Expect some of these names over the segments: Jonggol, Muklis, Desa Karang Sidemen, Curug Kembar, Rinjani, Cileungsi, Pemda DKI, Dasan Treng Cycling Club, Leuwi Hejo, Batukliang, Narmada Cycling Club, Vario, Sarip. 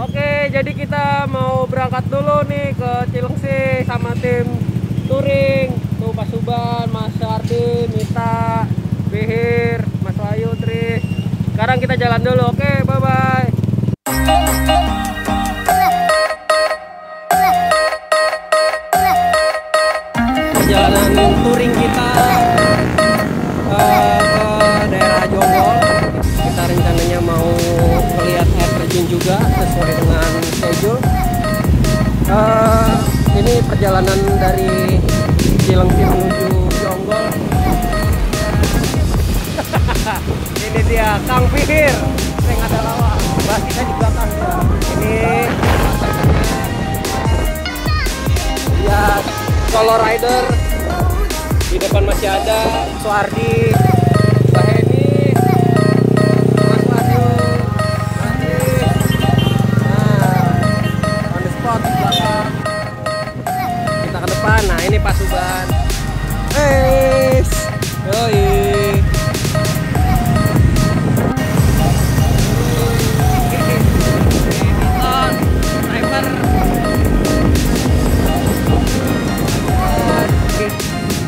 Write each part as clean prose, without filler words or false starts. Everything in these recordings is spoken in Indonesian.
Oke, jadi kita mau berangkat dulu nih ke Cileungsi sama tim touring. Tuh Pak Suban, Mas Ardi, Mita, Bihir, Mas Wayu, Tris. Sekarang kita jalan dulu, oke, bye-bye. Perjalanan touring kita ke daerah Jonggol. Kita rencananya mau melihat air terjun juga sesuai dengan schedule. Ini perjalanan dari Cileungsi menuju Jonggol. Ini dia Kang Bihir, sing ada lawa. Bahas kita di belakang ya. Ini ya solo rider. Di depan masih ada Soardi, Pak Heni, Mas Mario, Andi. Nah, on the spot di belakang. Kita ke depan. Nah, ini Pak Suban. Eis. Yoi.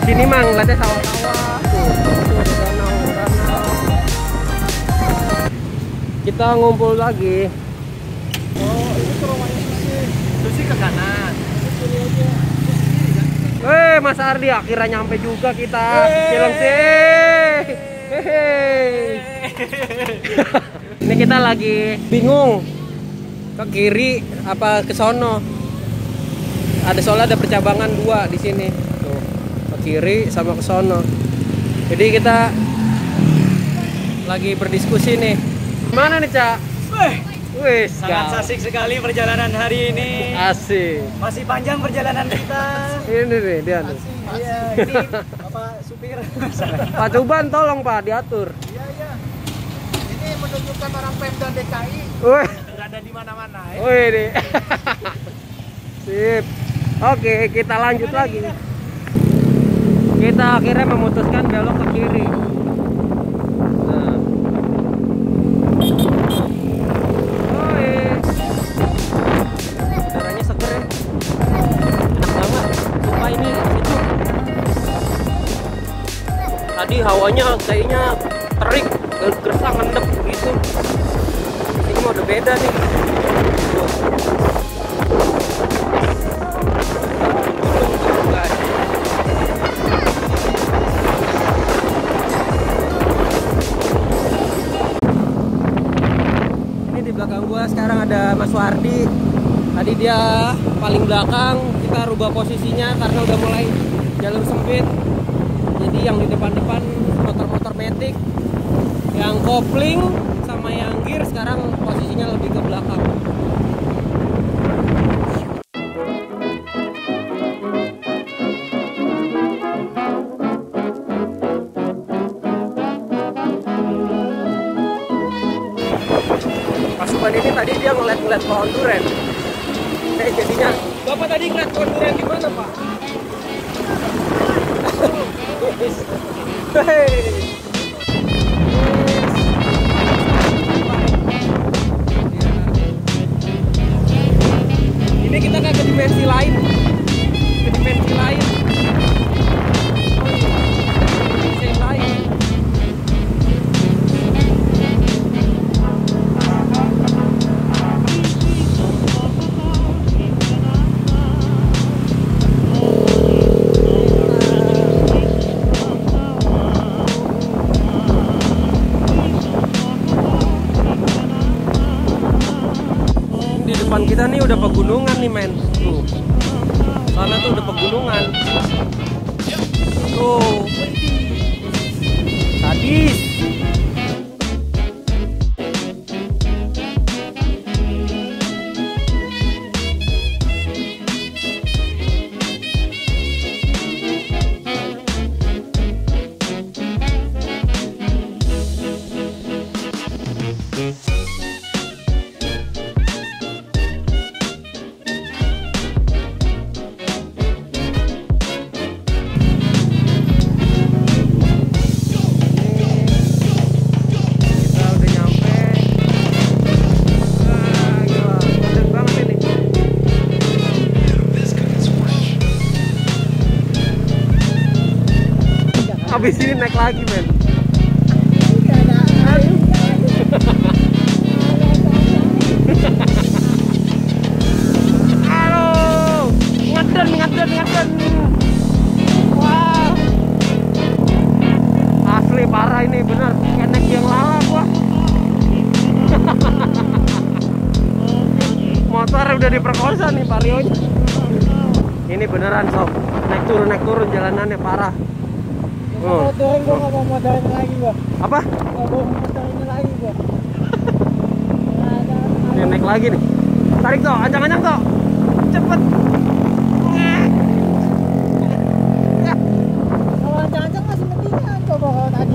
Ini mah ngeliatnya sawah-sawah, tuh danau-danau. Kita ngumpul lagi. Oh, ini ke rumahnya Susi. Susi ke kanan. Weh, Mas Ardi akhirnya nyampe juga kita. Cileungsi. Ini kita lagi bingung ke kiri apa ke sono. Ada soalnya ada percabangan dua di sini. Kiri sama ke sono. Jadi kita lagi berdiskusi nih. Mana nih, Cak? Wih, sangat asik sekali perjalanan hari ini. Asik. Masih panjang perjalanan kita. Ini nih dia nih. Iya, ini Bapak supir. Pak Cuban tolong Pak diatur. Iya. Ini menunjukkan orang Pemda DKI. Wih, enggak ada di mana-mana ya. Wih nih. Sip. Oke, kita lanjut lagi. Kita akhirnya memutuskan belok ke kiri. Nah. Udaranya seger ya. Enak banget. Sumpah ini sejuk. Tadi hawanya kayaknya terik, gersang, ngendep gitu. Ini mah udah beda nih. Sekarang ada Mas Wardi. Tadi dia paling belakang. Kita rubah posisinya karena udah mulai jalur sempit. Jadi yang di depan-depan motor-motor matic, yang kopling sama yang gear sekarang posisinya lebih ke belakang. Tadi dia ngeliat pohon durian. Jadinya Bapak tadi ngeliat pohon durian di mana, Pak? Ini kita kan ke dimensi lain. Kita nih udah pegunungan nih men, tuh karena tuh udah pegunungan tuh sadis. habis ini naik lagi, men. Aduh, ngeden. Wah, asli parah ini, bener kayak naik yang lala gua. Motor udah diperkosa nih Varionya. Ini beneran sob, naik turun jalanannya parah. Kalau turun gua nggak mau motorin lagi gua. Apa? Nggak mau motorin lagi gua. Ini naik lagi nih. Tarik toh, ancang-ancang toh. Cepet. Kalau ancang-ancang masih mendingan coba kalau tadi.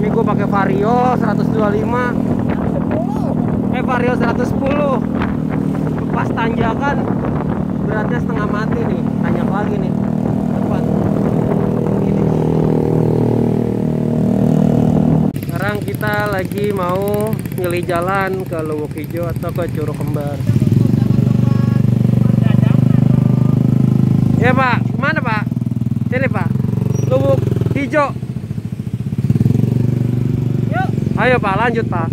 Ini gua pakai Vario 125. Vario 110. Pas tanjakan beratnya setengah mati nih. Tanjak lagi nih. Tepat. Sekarang kita lagi mau nyeli jalan ke Leuwi Hejo atau ke Curug Kembar. Ya Pak, mana Pak? Sini Pak, Leuwi Hejo. Yuk. Ayo Pak, lanjut Pak.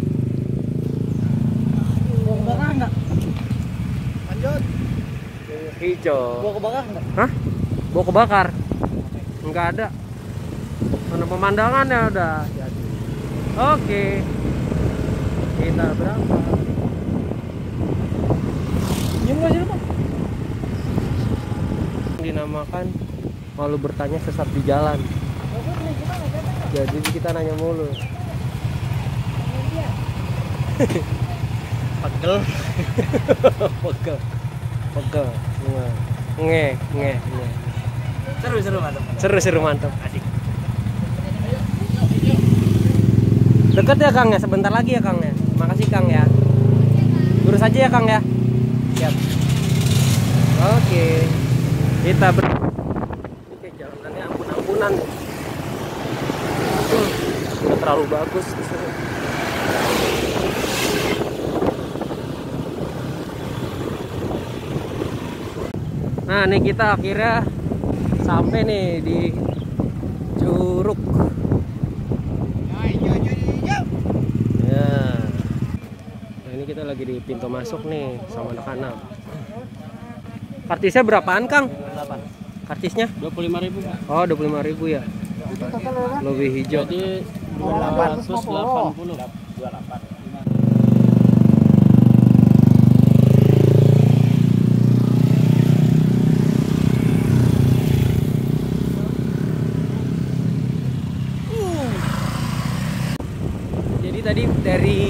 Gua ke belakang nggak? Lanjut. Leuwi Hejo. Gua ke belakang nggak? Hah? Gua kebakar? Nggak ada. Mana pemandangannya udah. Oke, kita berapa? Dinamakan malu bertanya sesat di jalan. Jadi kita nanya mulu. Pegel. Nge. Seru mantap. Asik. Deket ya Kang ya, sebentar lagi ya Kang ya. Makasih Kang ya. Lurus aja ya Kang ya. Siap. Oke. Kita ber. Oke, jalanannya ampun-ampunan. Nggak terlalu bagus. Nah, ini kita akhirnya sampai nih di Curug. Kita lagi di pintu masuk nih sama anak-anak. Kartisnya berapaan Kang? 8. Kartisnya? 25.000. Oh 25.000 ya. Leuwi Hejo. Jadi 280. Tadi dari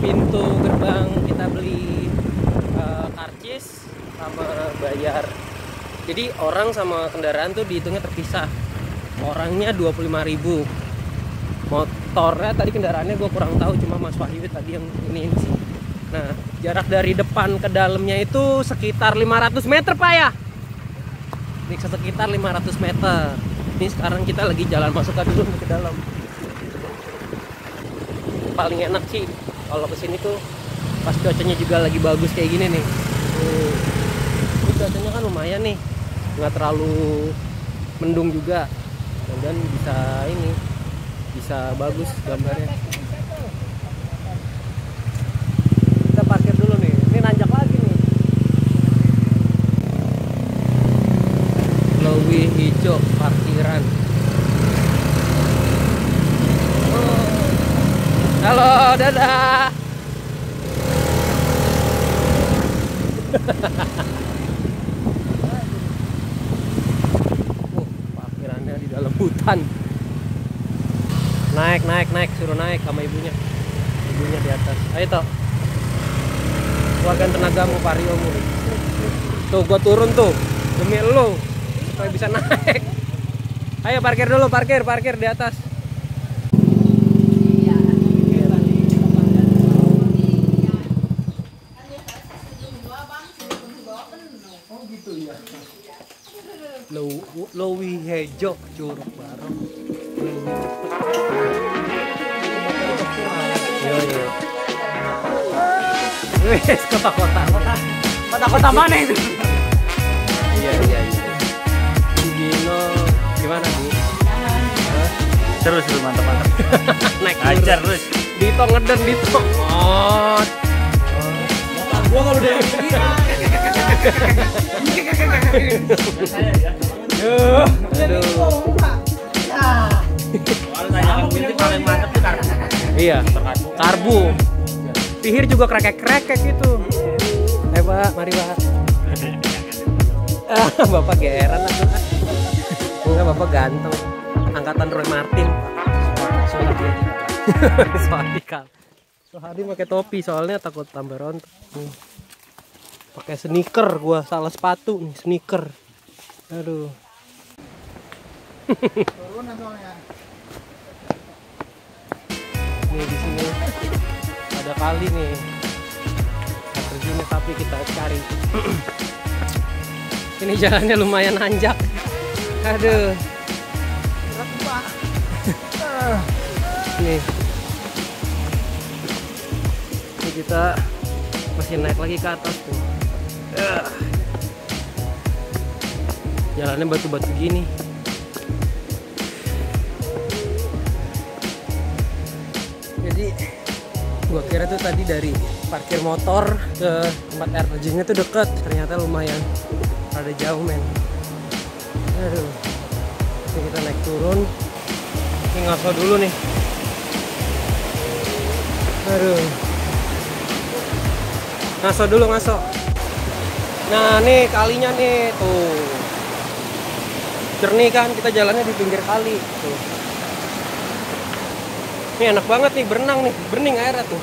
pintu gerbang kita beli karcis sama bayar. Jadi orang sama kendaraan tuh dihitungnya terpisah. Orangnya 25.000. Motornya tadi kendaraannya gue kurang tahu, cuma Mas Wahyu tadi yang ini sih. Nah, jarak dari depan ke dalamnya itu sekitar 500 meter Pak ya. Ini sekitar 500 meter. Ini sekarang kita lagi jalan masuk dulu ke dalam. Paling enak sih kalau kesini tuh pas cuacanya juga lagi bagus kayak gini nih. Ini cuacanya kan lumayan nih, nggak terlalu mendung juga, dan bisa bagus gambarnya. Kita parkir dulu nih, ini nanjak lagi nih. Leuwi Hejo parkiran. Halo, dadah. Parkirannya di dalam hutan. Naik, suruh naik sama ibunya. Ibunya di atas. Ayo toh. Keluarkan tenagamu, Variomu. Tuh, gua turun tuh demi lu supaya bisa naik. Ayo parkir dulu, parkir di atas. Leuwi Hejo Curug bareng. Yo. Wes kota-kota mana itu? Iya. Gino, gimana Bu? terus lu, mantap-mantap. Naik ajar terus. Dito ngeden, Dito. Oh. Mata gua kalau udah iya, karbu. Pihir juga krekek-krekek gitu. Ayo, Pak, mari, Pak. Ah, Bapak geran lah. Enggak, Bapak ganteng. Angkatan Roy Martin. Sohadi kan. Sohadi pakai topi soalnya takut tambah rontok. Pakai sneaker, gua salah sepatu nih, sneaker. Aduh. Turun soalnya. Nih di sini ada kali nih. Terjunnya tapi kita cari. Ini jalannya lumayan anjak. Aduh. Nih. Ini kita masih naik lagi ke atas tuh. Jalannya batu-batu gini. Jadi gua kira tuh tadi dari parkir motor ke tempat air terjunnya tuh deket, ternyata lumayan ada jauh, men. Aduh. Jadi kita naik turun. Ini ngaso dulu nih. Aduh. Ngaso dulu, ngaso. Nah, nih kalinya nih, tuh. Jernih kan, kita jalannya di pinggir kali. Tuh. Ini enak banget nih berenang nih, bening airnya tuh.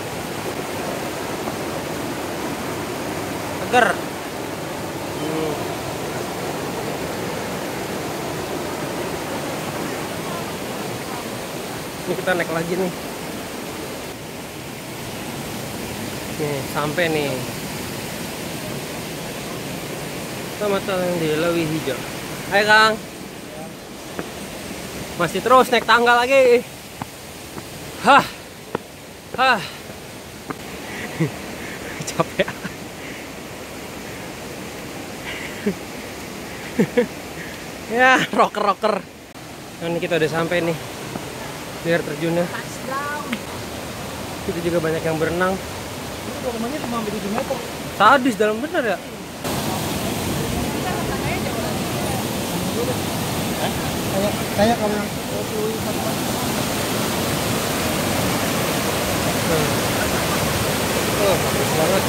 Seger. Ini kita naik lagi nih. Nih, sampai nih. Kecamatan di Leuwi Hejo. Hai, Kang. Masih terus naik tangga lagi. Hah. Hah. Capek. Ya, rocker-rocker. Nah, ini kita udah sampai nih. Biar terjunnya. Itu juga banyak yang berenang. Sadis dalam bener ya. Kayak kamu. Oh, bagus banget.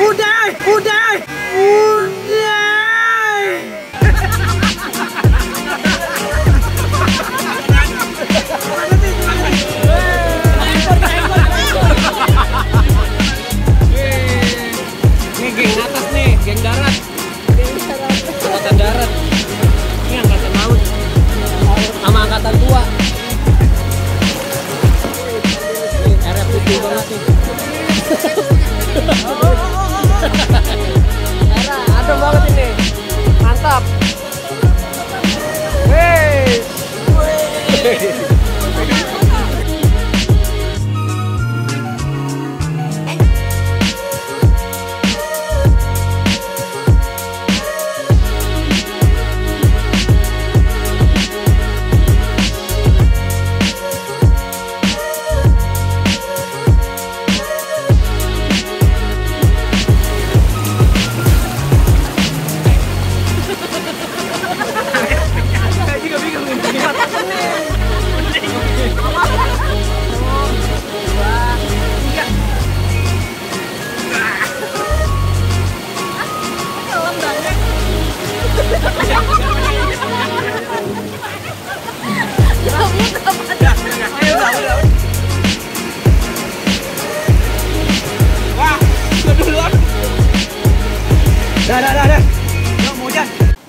Udai, udai, udai. Ini geng atas nih, geng darat. Angkatan darat. Ini angkatan laut. Sama angkatan tua. Airnya putih banget sih. Adem banget ini, mantap. Wey.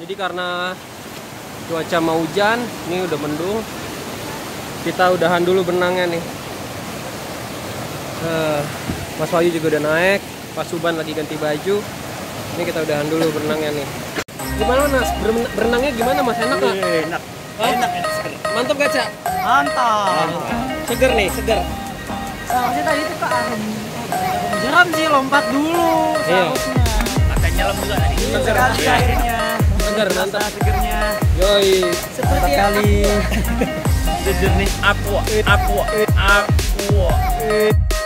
Jadi karena cuaca mau hujan, ini udah mendung. Kita udahan dulu berenangnya nih. Mas Wahyu juga udah naik, Pak Suban lagi ganti baju. Ini kita udahan dulu berenangnya nih. Gimana, Mas? Berenangnya gimana, Mas? Enak nggak? Enak. Enak, enak. Mantap gak, Cak? Mantap. Seger nih, seger. maksudnya tadi itu ke arah jeram sih, lompat dulu seharusnya. Makan nyelam juga tadi. Seger airnya. Seger, mantap segernya. Yoi. Seperti kali. The journey aqua.